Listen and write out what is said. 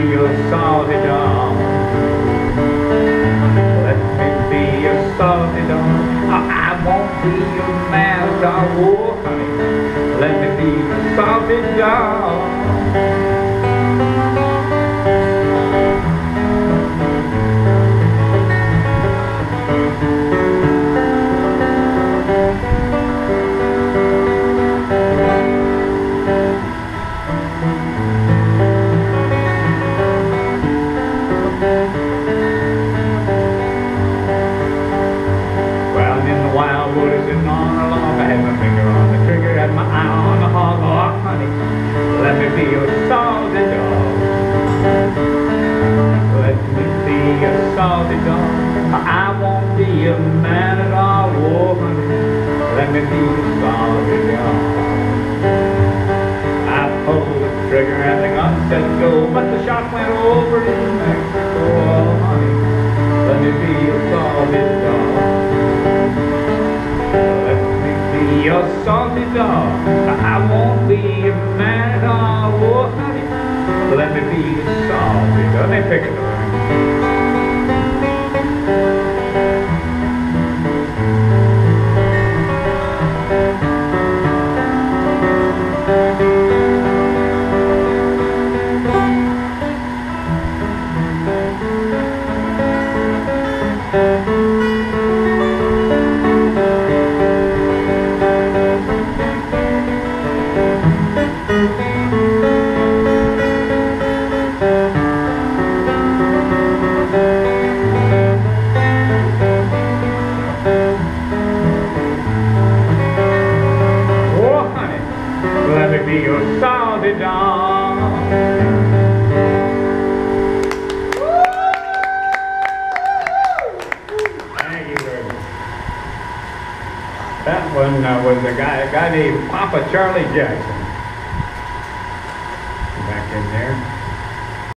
be your solid arm. Let me be your solid arm. I won't be your man of war, honey. Let me be your solid arm. I won't be a man at all, woman. Let me be a solid arm. I pulled the trigger and the gun said go, but the shot went over to Mexico. Oh, honey, let me be a solid arm. Let me be a solid arm. I won't be a man at all, oh, honey. Let me be a solid arm. They pick it up. That one was a guy named Papa Charlie Jackson. Back in there.